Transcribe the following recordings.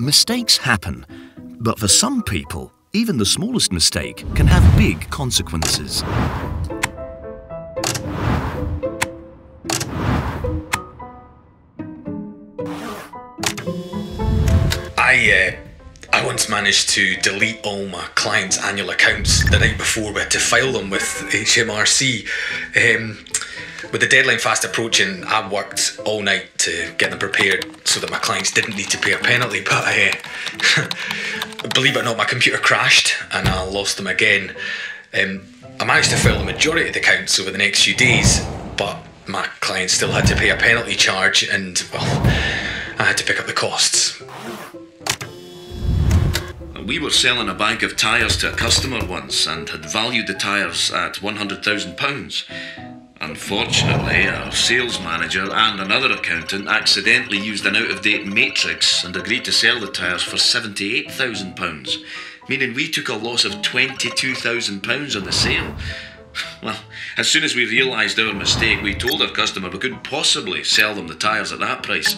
Mistakes happen, but for some people, even the smallest mistake can have big consequences. I once managed to delete all my clients' annual accounts the night before we had to file them with HMRC. With the deadline fast approaching, I worked all night to get them prepared so that my clients didn't need to pay a penalty, but believe it or not, my computer crashed and I lost them again. I managed to file the majority of the accounts over the next few days, but my clients still had to pay a penalty charge and, well, I had to pick up the costs. We were selling a bag of tyres to a customer once and had valued the tyres at £100,000. Unfortunately, our sales manager and another accountant accidentally used an out-of-date matrix and agreed to sell the tyres for £78,000, meaning we took a loss of £22,000 on the sale. Well, as soon as we realised our mistake, we told our customer we couldn't possibly sell them the tyres at that price.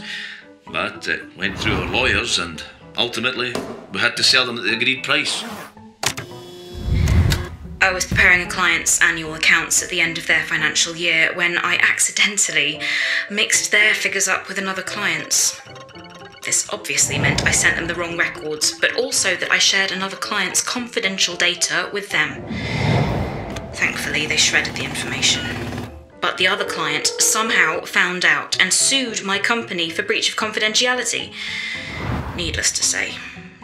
But it went through our lawyers and ultimately we had to sell them at the agreed price. I was preparing a client's annual accounts at the end of their financial year when I accidentally mixed their figures up with another client's. This obviously meant I sent them the wrong records, but also that I shared another client's confidential data with them. Thankfully, they shredded the information. But the other client somehow found out and sued my company for breach of confidentiality. Needless to say,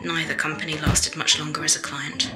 neither company lasted much longer as a client.